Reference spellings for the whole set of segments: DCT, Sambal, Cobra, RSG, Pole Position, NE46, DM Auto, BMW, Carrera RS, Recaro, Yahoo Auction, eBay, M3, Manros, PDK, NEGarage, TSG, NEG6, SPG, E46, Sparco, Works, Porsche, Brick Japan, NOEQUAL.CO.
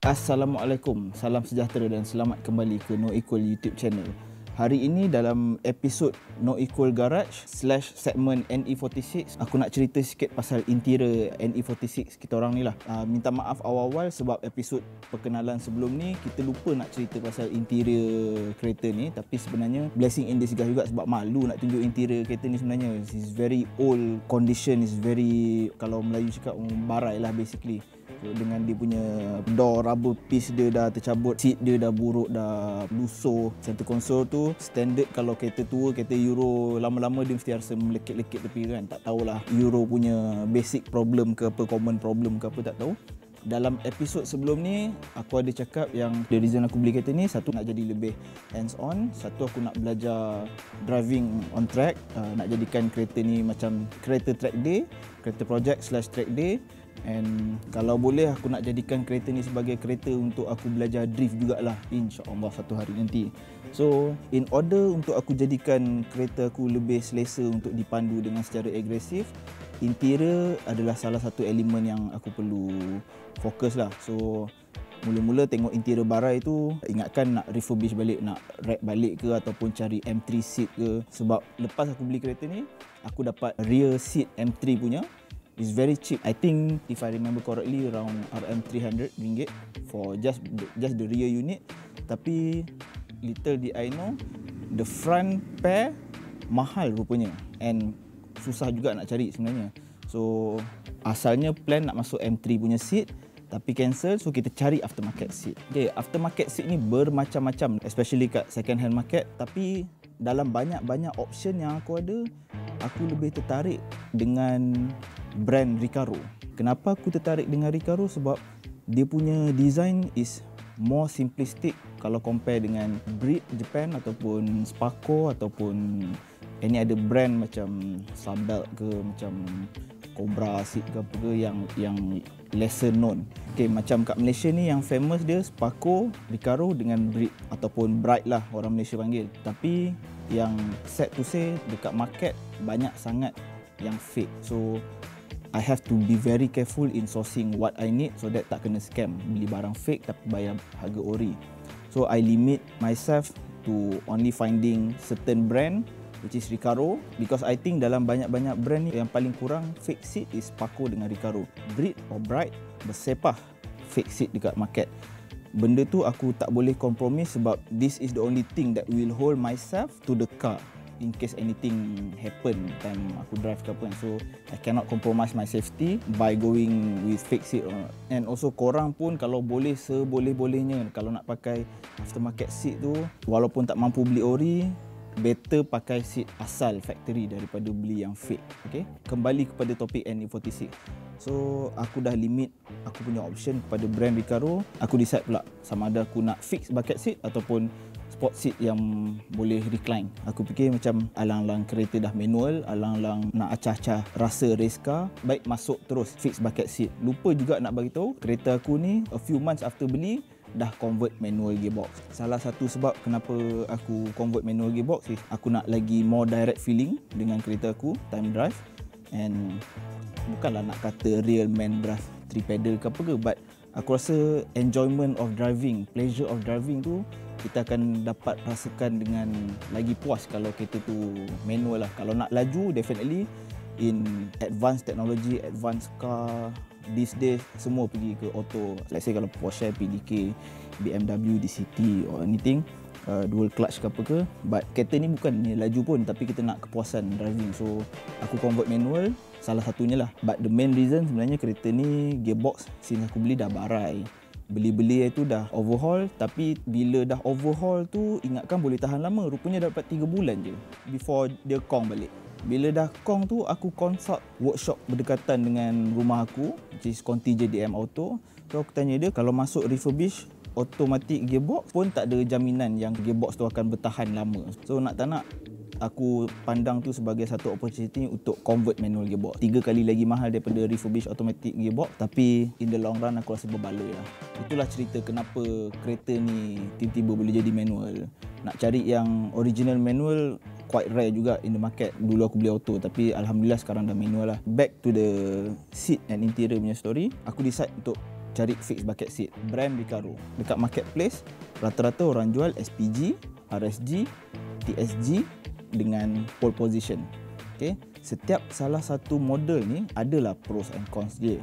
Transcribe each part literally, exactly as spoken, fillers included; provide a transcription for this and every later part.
Assalamualaikum, salam sejahtera dan selamat kembali ke No Equal YouTube channel. Hari ini dalam episod No Equal Garage slash segmen N E empat enam, aku nak cerita sikit pasal interior N E empat enam kita orang ni lah. Uh, minta maaf awal-awal sebab episod perkenalan sebelum ni kita lupa nak cerita pasal interior kereta ni, tapi sebenarnya blessing in disguise juga sebab malu nak tunjuk interior kereta ni. Sebenarnya it's very old condition, it's very, kalau Melayu cakap barai lah basically. Dengan dia punya door rubber piece dia dah tercabut, seat dia dah buruk, dah lusuh. Center console tu standard kalau kereta tua, kereta Euro, lama-lama dia mesti rasa melekit-lekit tepi kan. Tak tahulah Euro punya basic problem ke apa, common problem ke apa, tak tahu. Dalam episod sebelum ni aku ada cakap yang the reason aku beli kereta ni, satu nak jadi lebih hands on, satu aku nak belajar driving on track, uh, nak jadikan kereta ni macam kereta track day, kereta project slash track day. And kalau boleh aku nak jadikan kereta ni sebagai kereta untuk aku belajar drift jugalah, insya-Allah satu hari nanti. So in order untuk aku jadikan kereta aku lebih selesa untuk dipandu dengan secara agresif, interior adalah salah satu elemen yang aku perlu fokus lah. So mula-mula tengok interior barai tu, ingatkan nak refurbish balik, nak wrap balik ke ataupun cari M three seat ke. Sebab lepas aku beli kereta ni, aku dapat rear seat M three punya. It's very cheap. I think if I remember correctly around R M three hundred ringgit for just just the rear unit. Tapi little did I know the front pair mahal rupanya and susah juga nak cari sebenarnya. So asalnya plan nak masuk M three punya seat tapi cancel, so kita cari aftermarket seat. Okay, aftermarket seat ni bermacam-macam, especially kat second hand market. Tapi dalam banyak-banyak option yang aku ada, aku lebih tertarik dengan brand Recaro. Kenapa aku tertarik dengan Recaro? Sebab dia punya design is more simplistic kalau compare dengan Brick Japan ataupun Sparco ataupun any other brand macam Sambal ke, macam Cobra seat ke apa ke yang yang lesser known. Okay, macam kat Malaysia ni yang famous dia Sparco, Recaro dengan Brick ataupun Bright lah orang Malaysia panggil. Tapi yang sad to say dekat market banyak sangat yang fake. So I have to be very careful in sourcing what I need so that tak kena scam, beli barang fake tapi bayar harga ori. So I limit myself to only finding certain brand, which is Recaro, because I think dalam banyak-banyak brand ni yang paling kurang fake seat is Sparco dengan Recaro. Brick or Bright bersepah fake seat dekat market. Benda tu aku tak boleh kompromis sebab this is the only thing that will hold myself to the car in case anything happen time aku drive ke apa kan. So I cannot compromise my safety by going with fake seat. And also korang pun kalau boleh seboleh-bolehnya kalau nak pakai aftermarket seat tu, walaupun tak mampu beli ori, better pakai seat asal factory daripada beli yang fake. Okay, kembali kepada topik N E empat enam. So aku dah limit aku punya option kepada brand Recaro. Aku decide pula sama ada aku nak fix bucket seat ataupun sport seat yang boleh recline. Aku fikir macam alang-alang kereta dah manual, alang-alang nak acah-acah rasa race car, baik masuk terus fix bucket seat. Lupa juga nak bagi tahu, kereta aku ni a few months after beli dah convert manual gearbox. Salah satu sebab kenapa aku convert manual gearbox is aku nak lagi more direct feeling dengan kereta aku time drive. And bukanlah nak kata real man drive three pedal ke apa ke, but aku rasa enjoyment of driving, pleasure of driving tu kita akan dapat rasakan dengan lagi puas kalau kereta tu manual lah. Kalau nak laju, definitely in advanced technology, advanced car these days semua pergi ke auto. Let's say kalau Porsche, P D K, B M W, D C T or anything, uh, dual clutch ke apa ke. But kereta ni bukan ni laju pun, tapi kita nak kepuasan driving. So aku convert manual, salah satunya lah. But the main reason sebenarnya kereta ni gearbox since aku beli dah barai. Beli-beli itu dah overhaul, tapi bila dah overhaul tu ingatkan boleh tahan lama, rupanya dapat tiga bulan je before dia kong balik. Bila dah kong tu, aku consult workshop berdekatan dengan rumah aku, which is konti D M Auto. So aku tanya dia, kalau masuk refurbish automatic gearbox pun tak ada jaminan yang gearbox tu akan bertahan lama. So nak tak nak, aku pandang tu sebagai satu opportunity untuk convert manual gearbox. Tiga kali lagi mahal daripada refurbish automatic gearbox, tapi in the long run aku rasa berbaloi lah. Itulah cerita kenapa kereta ni tiba-tiba boleh jadi manual. Nak cari yang original manual quite rare juga in the market. Dulu aku beli auto, tapi alhamdulillah sekarang dah manual lah. Back to the seat and interior punya story, aku decide untuk cari fixed bucket seat brand Recaro. Dekat marketplace rata-rata orang jual S P G, R S G, T S G dengan Pole Position. Okey, setiap salah satu model ni adalah pros and cons dia.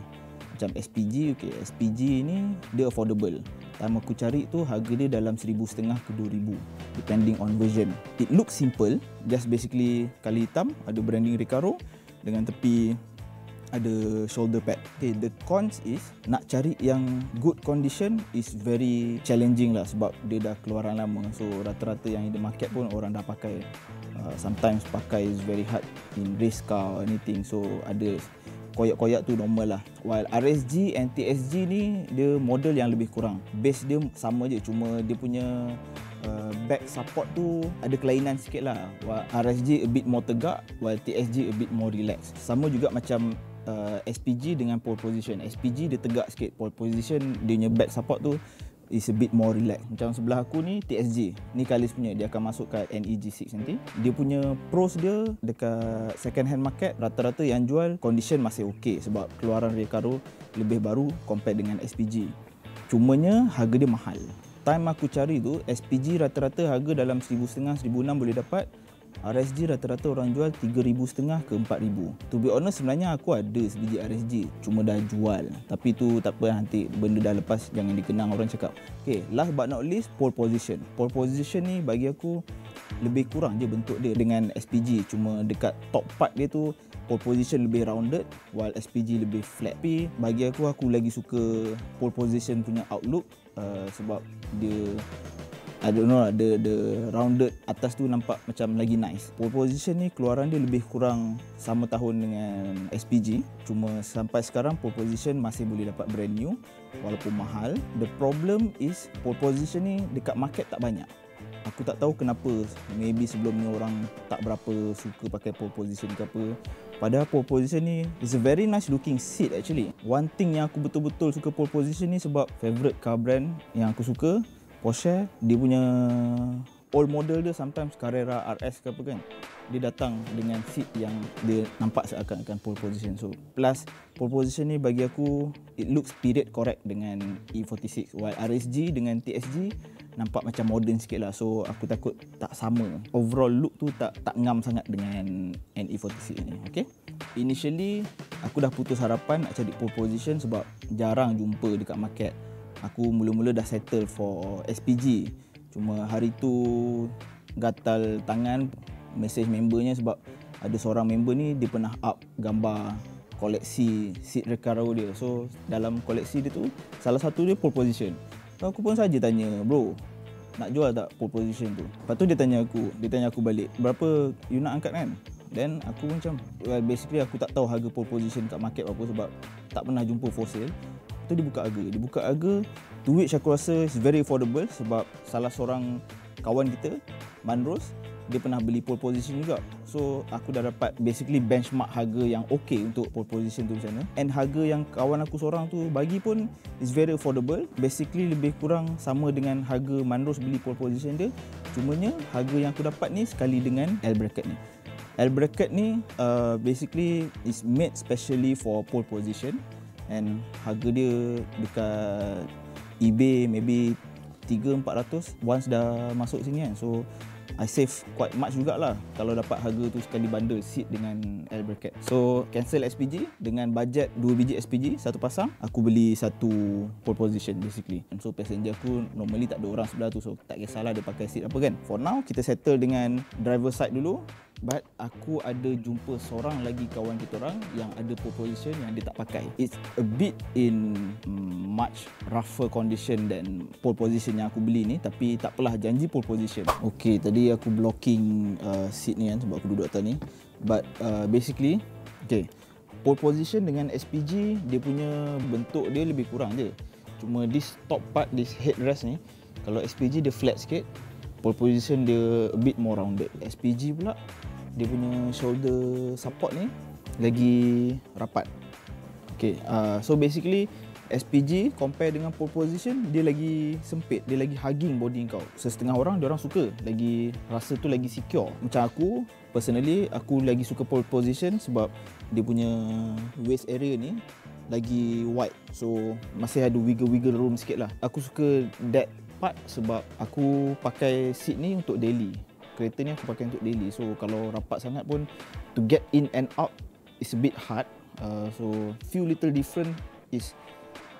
Macam S P G, okey, S P G ni dia affordable. Pertama aku cari tu harga dia dalam seribu setengah ke dua ribu depending on version. It looks simple, just basically kali hitam ada branding Recaro dengan tepi ada shoulder pad. Okay, the cons is nak cari yang good condition is very challenging lah sebab dia dah keluaran lama. So rata-rata yang in the market pun orang dah pakai. Uh, sometimes pakai is very hard in race car or anything. So ada koyak-koyak tu normal lah. While R S G and T S G ni dia model yang lebih kurang. Base dia sama je, cuma dia punya Uh, back support tu ada kelainan sikit lah. R S G a bit more tegak, while T S G a bit more relax. Sama juga macam uh, S P G dengan Pole Position. S P G dia tegak sikit, Pole Position dia punya back support tu is a bit more relax. Macam sebelah aku ni T S G, ni Kalis punya, dia akan masuk kat N E G six nanti. Dia punya pros dia dekat second hand market, rata-rata yang jual condition masih ok sebab keluaran Recaro lebih baru compare dengan S P G. Cumanya harga dia mahal. Time aku cari tu, S P G rata-rata harga dalam seribu setengah, seribu enam boleh dapat. R S G rata-rata orang jual tiga ribu setengah ke empat ribu. To be honest, sebenarnya aku ada sebiji R S G, cuma dah jual. Tapi tu tak apa, nanti benda dah lepas jangan dikenang orang cakap. Okay, last but not least, Pole Position. Pole Position ni bagi aku lebih kurang je bentuk dia dengan S P G, cuma dekat top part dia tu Pole Position lebih rounded, while S P G lebih flat. Tapi bagi aku, aku lagi suka Pole Position punya outlook uh, sebab dia, I don't know, the, the rounded atas tu nampak macam lagi nice. Pole Position ni keluaran dia lebih kurang sama tahun dengan S P G, cuma sampai sekarang Pole Position masih boleh dapat brand new walaupun mahal. The problem is Pole Position ni dekat market tak banyak. Aku tak tahu kenapa, maybe sebelum ni orang tak berapa suka pakai Pole Position ke apa. Padahal Pole Position ni is a very nice looking seat actually. One thing yang aku betul-betul suka Pole Position ni sebab favourite car brand yang aku suka, Porsche, dia punya old model dia, sometimes Carrera R S ke apa kan, dia datang dengan seat yang dia nampak seakan-akan Pole Position. So plus Pole Position ni bagi aku it looks period correct dengan E forty-six, while R S G dengan T S G nampak macam modern sikit lah. So aku takut tak sama, overall look tu tak tak ngam sangat dengan N E forty-six ni. Okay, initially aku dah putus harapan nak cari Pole Position sebab jarang jumpa dekat market. Aku mula-mula dah settle for S P G, cuma hari tu gatal tangan message membernya sebab ada seorang member ni dia pernah up gambar koleksi seat Recaro dia. So dalam koleksi dia tu salah satu dia Pole Position. Aku pun saja tanya, bro, nak jual tak Pole Position tu? Lepas tu dia tanya aku, dia tanya aku balik, berapa you nak angkat kan? Then aku macam, well, basically aku tak tahu harga Pole Position kat market apa sebab tak pernah jumpa for sale. Lepas tu dia buka harga, dia buka harga, to which aku rasa is very affordable sebab salah seorang kawan kita, Manros, dia pernah beli Pole Position juga. So aku dah dapat basically benchmark harga yang okay untuk Pole Position tu macam mana. And harga yang kawan aku seorang tu bagi pun is very affordable. Basically lebih kurang sama dengan harga Manros beli Pole Position dia. Cumanya harga yang aku dapat ni sekali dengan L bracket ni. L bracket ni uh, basically is made specially for Pole Position. And harga dia dekat eBay maybe tiga empat ratus once dah masuk sini kan. So I save quite much jugalah kalau dapat harga tu sekali bundle seat dengan L bracket. So cancel S P G dengan bajet dua biji S P G satu pasang, aku beli satu Pole Position basically. And so passenger aku normally tak ada orang sebelah tu, so tak kisahlah dia pakai seat apa kan. For now kita settle dengan driver side dulu. But aku ada jumpa seorang lagi kawan kita orang yang ada Pole Position yang dia tak pakai. It's a bit in much rougher condition than Pole Position yang aku beli ni. Tapi tak apalah, janji Pole Position. Okay, tadi aku blocking uh, seat ni kan sebab aku duduk atas ni. But uh, basically, okay, Pole Position dengan S P G dia punya bentuk dia lebih kurang je. Cuma this top part, this headrest ni, kalau S P G dia flat sikit, Pole Position dia a bit more rounded. S P G pula dia punya shoulder support ni lagi rapat. Okay, uh, so basically S P G compare dengan Pole Position dia lagi sempit, dia lagi hugging body kau. Setengah orang dia orang suka, lagi rasa tu lagi secure. Macam aku personally, aku lagi suka Pole Position sebab dia punya waist area ni lagi wide. So masih ada wiggle-wiggle room sikit lah. Aku suka that part sebab aku pakai seat ni untuk daily. Kereta ni aku pakai untuk daily. So kalau rapat sangat pun, to get in and out is a bit hard. Uh, so few little different is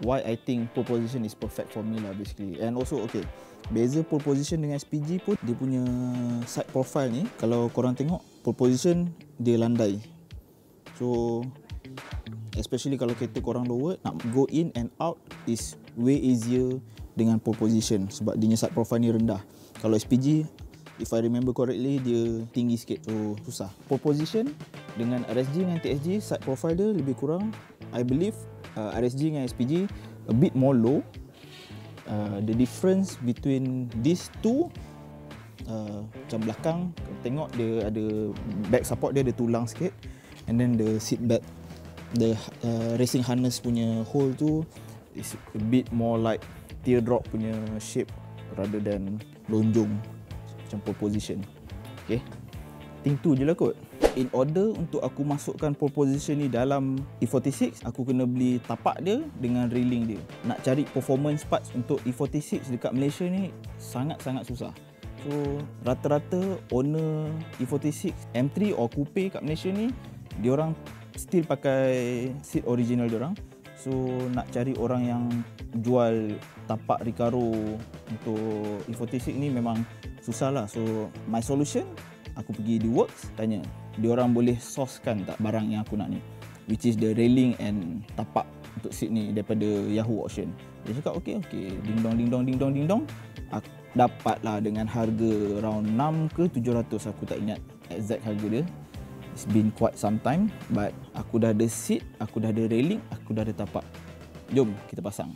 why I think pole position is perfect for me lah basically. And also okay, beza pole position dengan S P G pun dia punya side profile ni. Kalau korang tengok pole position dia landai. So especially kalau kereta korang lower, nak go in and out is way easier dengan pole position sebab dia punya side profile ni rendah. Kalau S P G, if I remember correctly, dia tinggi sikit, so susah. Pole position dengan R S G dengan T S G, side profile dia lebih kurang, I believe Uh, R S G dengan S P G a bit more low. Uh, the difference between these two, uh, macam belakang tengok dia ada back support, dia ada tulang sikit, and then the seat back, the uh, racing harness punya hole tu is a bit more like teardrop punya shape rather than lonjong macam pole position. Okay, think tu je lah kot. In order untuk aku masukkan pole position ni dalam E forty-six, aku kena beli tapak dia dengan railing dia. Nak cari performance parts untuk E forty-six dekat Malaysia ni sangat-sangat susah. So rata-rata owner E forty-six M three or coupe kat Malaysia ni, diorang still pakai seat original diorang. So nak cari orang yang jual tapak Recaro untuk E forty-six ni memang susah lah. So my solution, aku pergi di Works, tanya diorang boleh sourcekan tak barang yang aku nak ni, which is the railing and tapak untuk seat ni daripada Yahoo Auction. Dia cakap okey okey, ding dong ding dong ding dong ding dong, aku dapatlah dengan harga round enam ke tujuh ratus, aku tak ingat exact harga dia. It's been quite some time, but aku dah ada seat, aku dah ada railing, aku dah ada tapak. Jom kita pasang.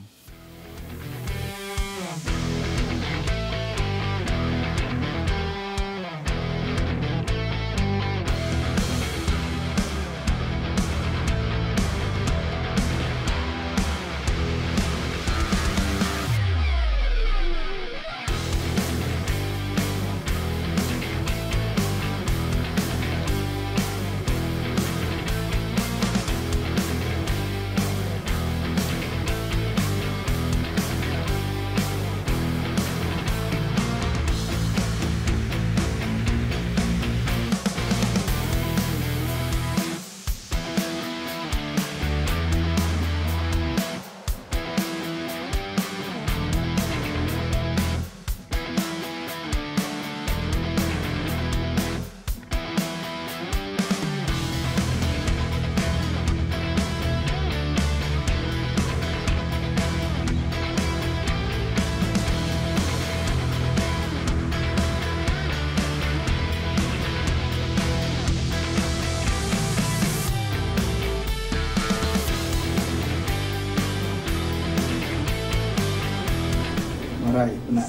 Alright, penat.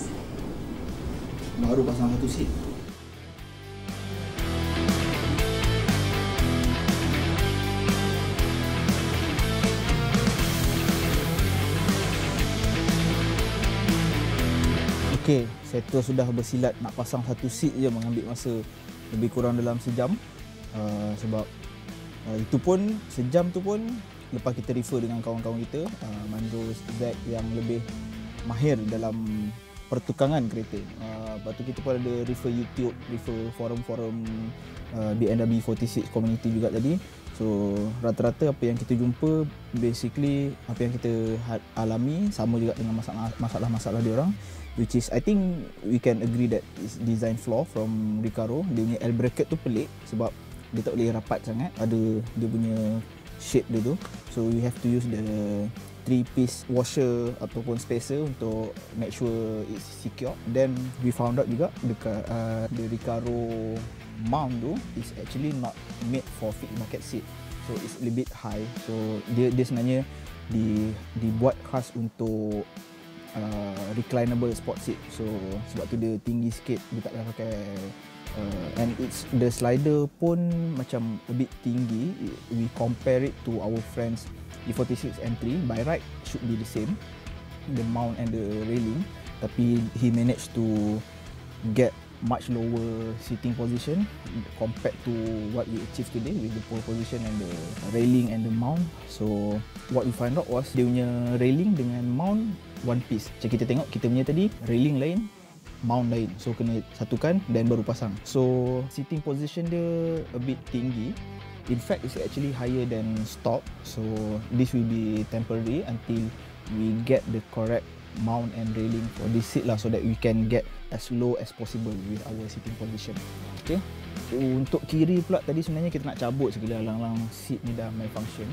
Baru pasang satu seat. Okey, settle sudah bersilat. Nak pasang satu seat je mengambil masa lebih kurang dalam sejam. Uh, sebab uh, itu pun, sejam tu pun lepas kita refer dengan kawan-kawan kita, uh, Mando, Zack yang lebih mahir dalam pertukangan kereta. Uh, lepas tu kita pun ada refer YouTube, refer forum-forum uh, B M W forty-six community juga tadi. So rata-rata apa yang kita jumpa, basically apa yang kita alami sama juga dengan masalah-masalah diorang, which is I think we can agree that it's design flaw from Recaro. Dia punya L bracket tu pelik sebab dia tak boleh rapat sangat, ada dia punya shape dia tu. So we have to use the three piece washer ataupun spacer untuk make sure it's secure. Then we found out juga dekat uh, the Recaro mount tu is actually not made for fit bucket seat, so it's a little bit high. So dia, dia sebenarnya di, dibuat khas untuk uh, reclinable sport seat, so sebab tu dia tinggi sikit, dia tak boleh pakai uh, and it's the slider pun macam a bit tinggi. We compare it to our friends E forty-six M three, by right should be the same, the mount and the railing, tapi he managed to get much lower sitting position compared to what we achieved today with the pole position and the railing and the mount. So what we find out was dia punya railing dengan mount one piece. Macam kita tengok kita punya tadi, railing lain, mount lain. So kena satukan dan baru pasang. So sitting position dia a bit tinggi. In fact, it's actually higher than stock. So this will be temporary until we get the correct mount and railing for this seat lah, so that we can get as low as possible with our sitting position. Okay. Untuk kiri pula tadi sebenarnya kita nak cabut segala alang-alang seat ni dah malfunction.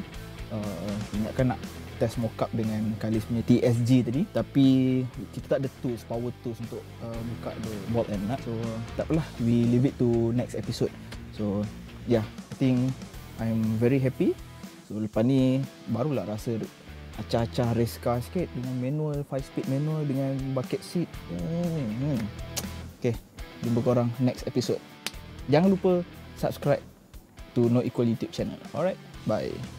Uh, ingatkan nak test mock up dengan Khalis punya T S G tadi, tapi kita tak ada tools, power tools untuk uh, buka the bolt and nut. So tak apalah, we leave it to next episode. So yeah, I think I'm very happy. So lepas ni barulah rasa acah-acah race car sikit dengan manual, five speed manual dengan bucket seat. Hmm. Okay, jumpa korang next episode. Jangan lupa subscribe to No Equal YouTube channel. Alright, bye.